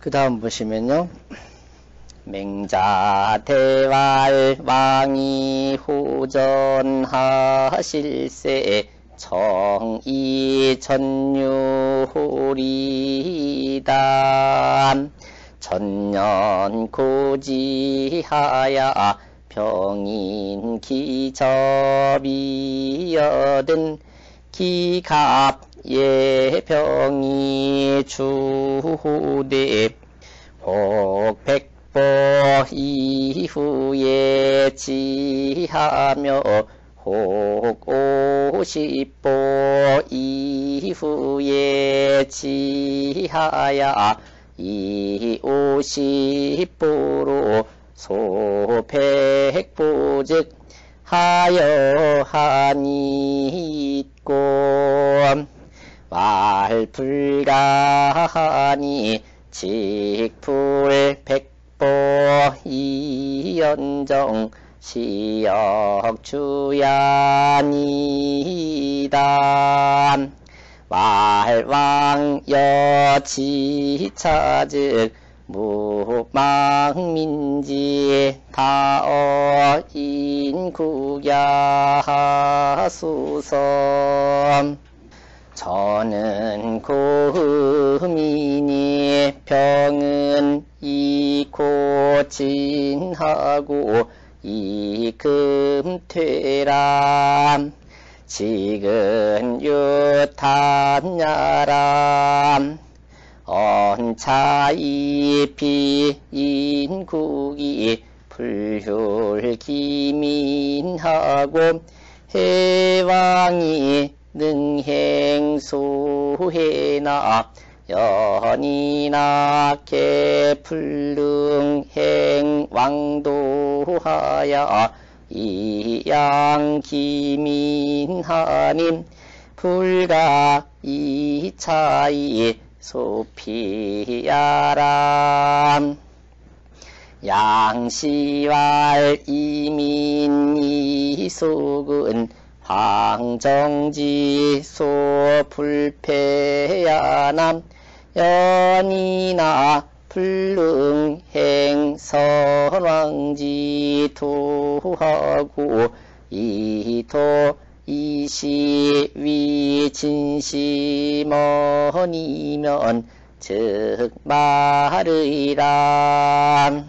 그 다음 보시면요, 맹자 대왈 왕이 호전하실세 정이 전유호리담 전년 고지하야 병인 기접이여든 기갑 예병이 주호대 복백보 이후에 지하며 혹오십보 이후에 지하야 이오십보로 소백보즉 하여하니 있고 말불가하니 직불백보 이연정 시역주야니다. 말왕여지차즉 무망민지 다어인국야하수선 저는 고음이니 병은 이고진하고 이금퇴람 지근 유탄야람 언차이피 인국이 불휼기민하고 해왕이 능행소해나 연이나 개불능행왕도하야 이양기민하님 불가 이차이 소피야람 양시왈 이민이속은 황정지소불패야남 연이나 불능행선왕지도하고 이토 이시위진심언이면 즉 말이라.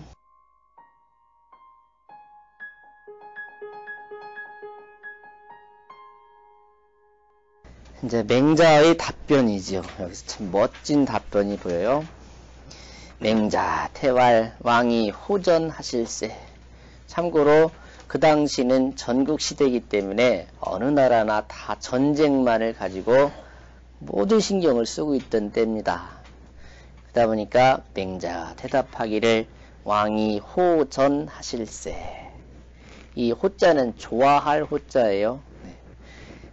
이제 맹자의 답변이지요. 여기서 참 멋진 답변이 보여요. 맹자 태왈 왕이 호전하실세. 참고로 그 당시는 전국 시대이기 때문에 어느 나라나 다 전쟁만을 가지고 모두 신경을 쓰고 있던 때입니다. 그러다 보니까 맹자가 대답하기를 왕이 호전하실세. 이 호자는 좋아할 호자예요.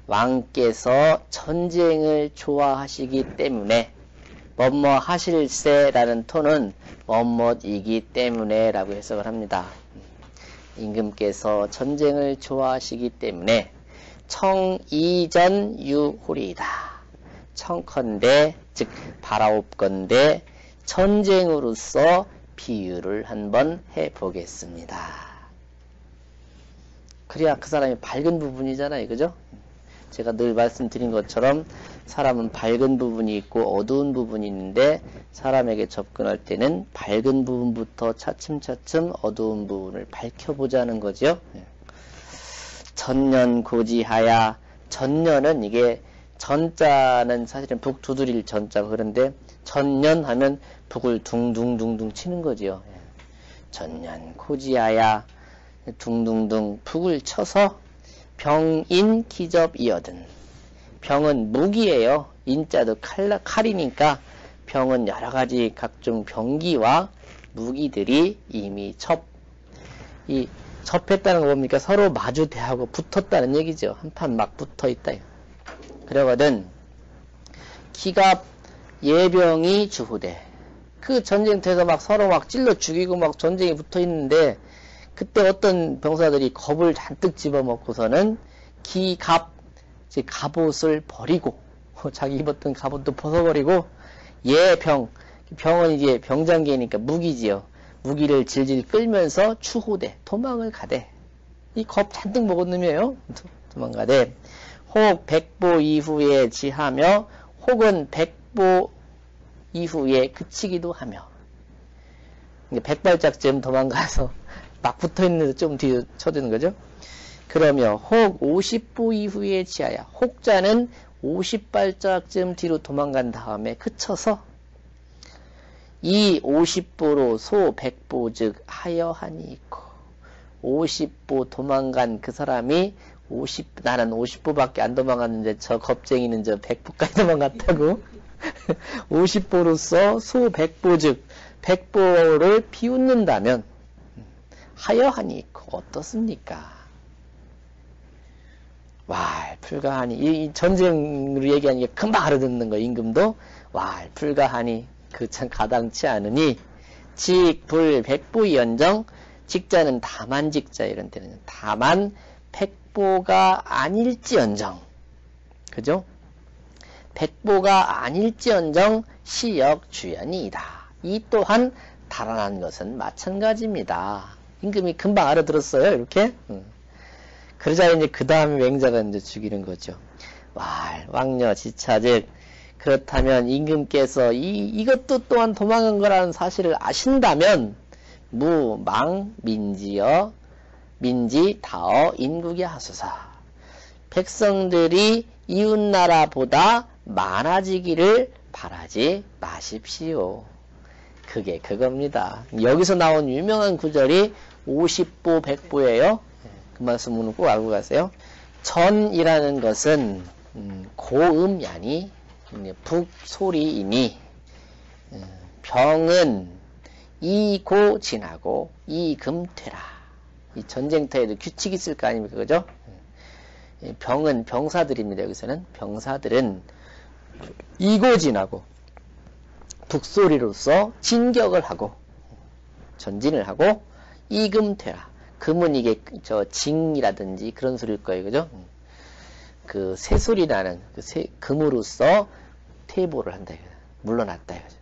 왕께서 전쟁을 좋아하시기 때문에 뭐뭐 하실세 라는 톤은 뭐뭐이기 때문에 라고 해석을 합니다. 임금께서 전쟁을 좋아하시기 때문에 청이전 유호리이다. 청컨대 즉 바라옵건대 전쟁으로서 비유를 한번 해보겠습니다. 그래야 그 사람이 밝은 부분이잖아요. 그죠? 제가 늘 말씀드린 것처럼 사람은 밝은 부분이 있고 어두운 부분이 있는데 사람에게 접근할 때는 밝은 부분부터 차츰차츰 어두운 부분을 밝혀보자는 거죠. 전년 고지하야. 전년은 이게 전자는 사실은 북 두드릴 전자고 그런데 전년 하면 북을 둥둥둥둥 치는 거죠. 전년 고지하야 둥둥둥 북을 쳐서 병인 기접이어든. 병은 무기예요. 인자도 칼이니까 병은 여러가지 각종 병기와 무기들이 이미 이 접했다는 거 뭡니까? 서로 마주 대하고 붙었다는 얘기죠. 한판 막 붙어있다. 그러거든 기갑 예병이 주후대. 그 전쟁터에서 막 서로 막 찔러 죽이고 막 전쟁이 붙어있는데 그때 어떤 병사들이 겁을 잔뜩 집어먹고서는 기갑, 즉 갑옷을 버리고 자기 입었던 갑옷도 벗어버리고 예병, 병은 이제 병장계니까 무기지요. 무기를 질질 끌면서 추후대 도망을 가대. 이 겁 잔뜩 먹은 놈이에요. 도망가대. 혹 백보 이후에 지하며, 혹은 백보 이후에 그치기도 하며. 이제 100발짝쯤 도망가서 막 붙어있는데 좀 뒤로 쳐드는 거죠. 그러며 혹 50보 이후에 지하야. 혹자는 50발짝쯤 뒤로 도망간 다음에 그쳐서 이 50보로 소 100보 즉 하여하니 있고, 50보 도망간 그 사람이 나는 50보밖에 안 도망갔는데 저 겁쟁이는 저 100보까지 도망갔다고 50보로서 소 100보 즉 100보를 비웃는다면 하여하니 있고 어떻습니까? 왈불가하니, 이 전쟁으로 얘기하는 게 금방 알아듣는 거. 임금도 왈불가하니 그 참 가당치 않으니, 직불 백보이언정, 직자는 다만 직자 이런 때는 다만 백보가 아닐지언정, 그죠? 백보가 아닐지언정 시역 주연이이다. 이 또한 달아난 것은 마찬가지입니다. 임금이 금방 알아들었어요, 이렇게. 그러자 이제 그 다음에 맹자가 이제 죽이는 거죠. 왕녀 지차즉, 그렇다면 임금께서 이것도 또한 도망간 거라는 사실을 아신다면 무망 민지여 민지 다어 인국이 하소사. 백성들이 이웃나라보다 많아지기를 바라지 마십시오. 그게 그겁니다. 여기서 나온 유명한 구절이 50보 100보예요. 그 말씀은 꼭 알고 가세요. 전이라는 것은 고음이 아니 북소리이니, 병은 이고 지나고 이금퇴라. 이 전쟁터에도 규칙이 있을 거 아닙니까, 그죠? 병은 병사들입니다. 여기서는 병사들은 이고 지나고 북소리로서 진격을 하고 전진을 하고 이금퇴라. 금은 이게 저 징이라든지 그런 소리일 거예요, 그죠? 그 새소리 나는 그 금으로써 퇴보를 한다, 물러났다 이거죠.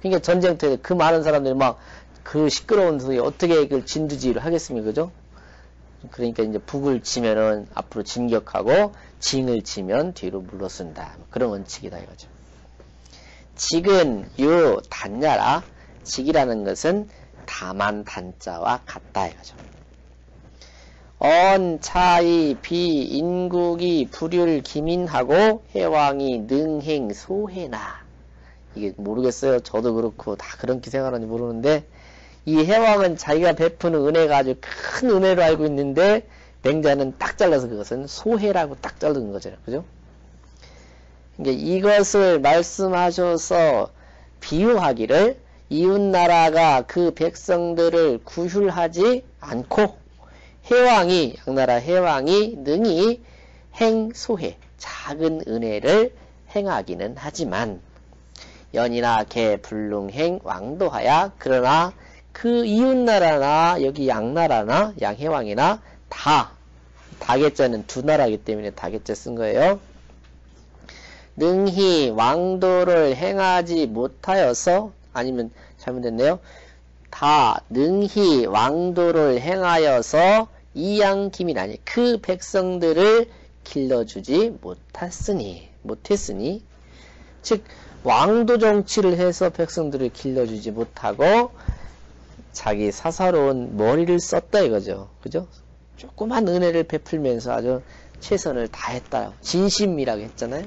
그러니까 전쟁터에 그 많은 사람들이 막 그 시끄러운 소리 어떻게 그 진두지휘를 하겠습니까, 그죠? 그러니까 이제 북을 치면은 앞으로 진격하고 징을 치면 뒤로 물러선다, 그런 원칙이다 이거죠. 직은 요 단야라. 직이라는 것은 다만 단자와 같다 이거죠. 언, 차이, 비, 인국이 불율, 기민하고 해왕이 능행, 소해나. 이게 모르겠어요. 저도 그렇고 다 그런 기생하는지 모르는데, 이 해왕은 자기가 베푸는 은혜가 아주 큰 은혜로 알고 있는데, 맹자는 딱 잘라서 그것은 소해라고 딱 자른 거죠. 그죠? 그러니까 이것을 말씀하셔서 비유하기를, 이웃나라가 그 백성들을 구휼하지 않고 해왕이, 양나라 해왕이 능히 행소해, 작은 은혜를 행하기는 하지만, 연이나 개, 불릉행, 왕도하야. 그러나 그 이웃나라나 여기 양나라나 양해왕이나 다개자는 두 나라이기 때문에 다개자 쓴 거예요. 능히 왕도를 행하지 못하여서, 아니면 잘못됐네요. 다 능히 왕도를 행하여서 이양기민 아니 그 백성들을 길러주지 못했으니, 즉 왕도 정치를 해서 백성들을 길러주지 못하고 자기 사사로운 머리를 썼다 이거죠, 그죠? 조그만 은혜를 베풀면서 아주 최선을 다했다, 진심이라고 했잖아요.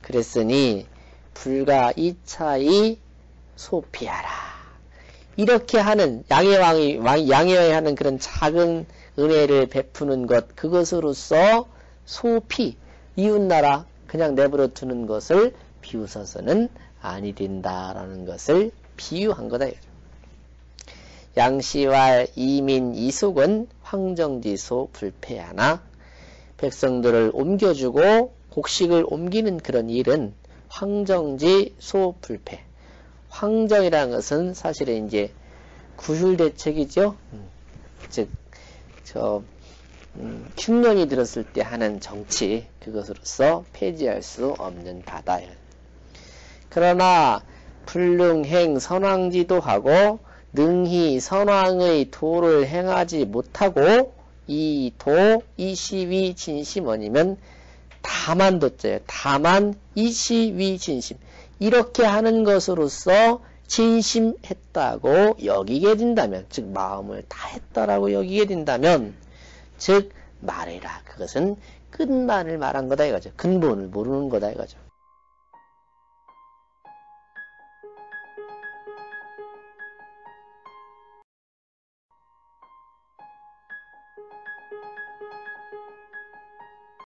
그랬으니 불가 이차이 소피하라. 이렇게 하는 양해왕이 하는 그런 작은 은혜를 베푸는 것, 그것으로서 소피, 이웃나라 그냥 내버려 두는 것을 비웃어서는 아니 된다라는 것을 비유한 거다. 양시왈 이민 이속은 황정지소 불패하나, 백성들을 옮겨주고 곡식을 옮기는 그런 일은 황정지소 불패. 황정이라는 것은 사실은 이제 구휼대책이죠. 즉, 흉년이 들었을 때 하는 정치, 그것으로서 폐지할 수 없는 바다. 그러나 불능행 선왕지도 하고 능히 선왕의 도를 행하지 못하고 이 도 이시위 진심 아니면 다만 도자예요. 다만 이시위 진심 이렇게 하는 것으로써 진심했다고 여기게 된다면 즉 마음을 다했다라고 여기게 된다면 즉 말해라 그것은 끝만을 말한 거다 이거죠. 근본을 모르는 거다 이거죠.